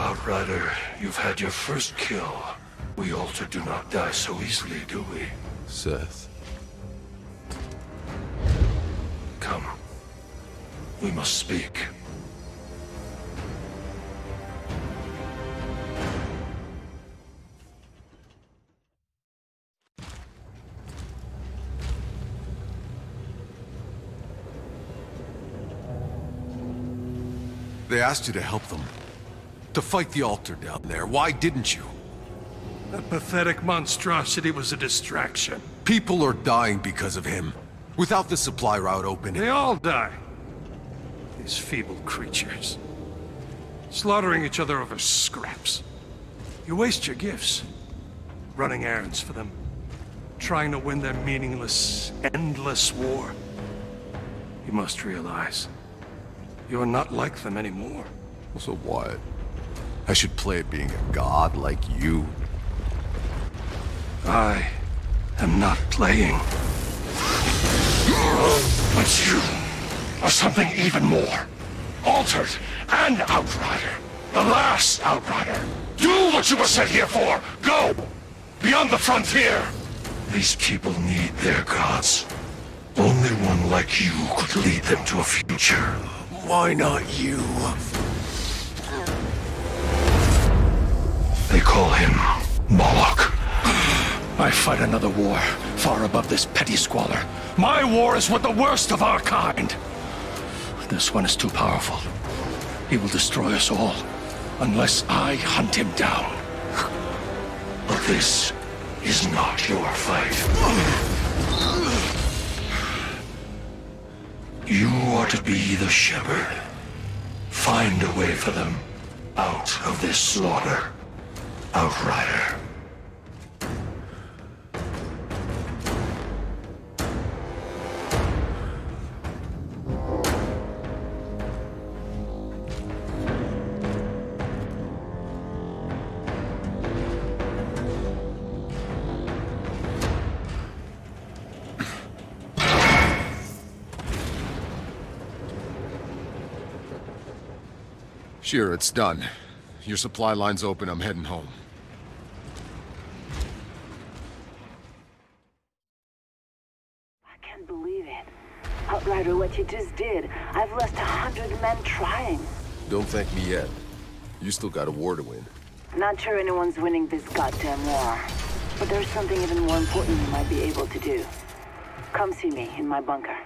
Outrider, you've had your first kill. We also do not die so easily, do we? Seth. We must speak. They asked you to help them. To fight the altar down there. Why didn't you? That pathetic monstrosity was a distraction. People are dying because of him. Without the supply route open... They all die. These feeble creatures. Slaughtering each other over scraps. You waste your gifts. Running errands for them. Trying to win their meaningless, endless war. You must realize... you're not like them anymore. So what? I should play at being a god like you. I am not playing. But you are something even more. Altered and Outrider. The last Outrider. Do what you were sent here for. Go! Beyond the frontier. These people need their gods. Only one like you could lead them to a future. Why not you? They call him Moloch. I fight another war, far above this petty squalor. My war is with the worst of our kind. This one is too powerful. He will destroy us all, unless I hunt him down. But this is not your fight. You are to be the shepherd. Find a way for them out of this slaughter, Outrider. Shira, it's done. Your supply line's open, I'm heading home. I can't believe it. Outrider, what you just did. I've lost 100 men trying. Don't thank me yet. You still got a war to win. Not sure anyone's winning this goddamn war. But there's something even more important you might be able to do. Come see me in my bunker.